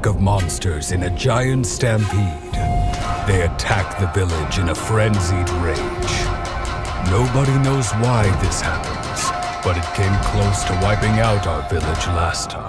pack of monsters in a giant stampede. They attack the village in a frenzied rage. Nobody knows why this happens, but it came close to wiping out our village last time.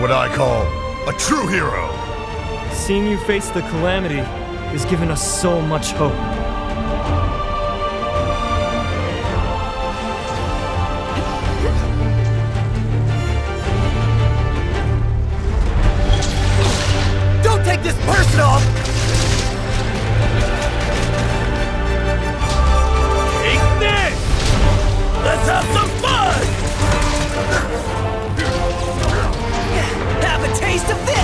What I call a true hero. Seeing you face the calamity has given us so much hope. Don't take this personal! Take this! Let's have some fun! Taste of this!